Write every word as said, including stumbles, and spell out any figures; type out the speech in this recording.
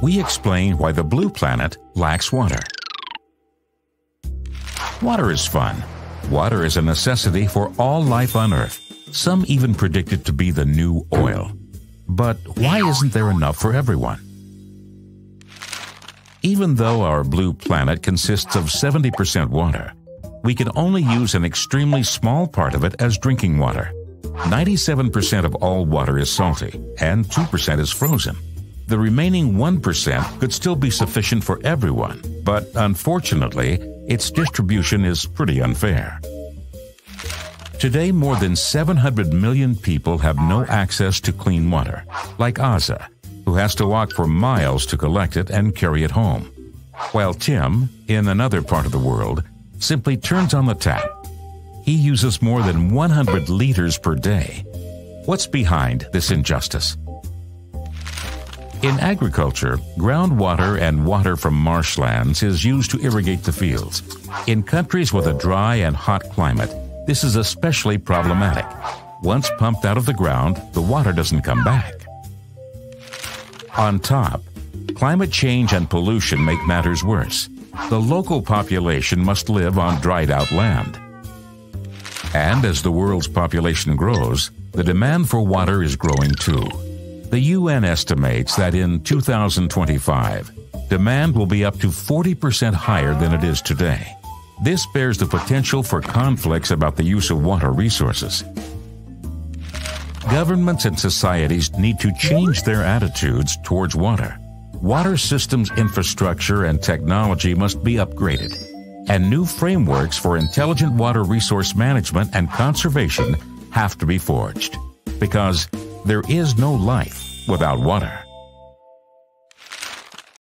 we explain why the blue planet lacks water. Water is fun. Water is a necessity for all life on Earth. Some even predict it to be the new oil. But why isn't there enough for everyone? Even though our blue planet consists of seventy percent water, we can only use an extremely small part of it as drinking water. ninety-seven percent of all water is salty, and two percent is frozen. The remaining one percent could still be sufficient for everyone, but unfortunately, its distribution is pretty unfair. Today, more than seven hundred million people have no access to clean water, like Azza, who has to walk for miles to collect it and carry it home, while Tim, in another part of the world, simply turns on the tap. He uses more than one hundred liters per day. What's behind this injustice? In agriculture, groundwater and water from marshlands is used to irrigate the fields. In countries with a dry and hot climate, this is especially problematic. Once pumped out of the ground, the water doesn't come back. On top, climate change and pollution make matters worse. The local population must live on dried-out land. And as the world's population grows, the demand for water is growing too. The U N estimates that in two thousand twenty-five, demand will be up to forty percent higher than it is today. This bears the potential for conflicts about the use of water resources. Governments and societies need to change their attitudes towards water. Water systems infrastructure and technology must be upgraded, and new frameworks for intelligent water resource management and conservation have to be forged, because there is no life without water.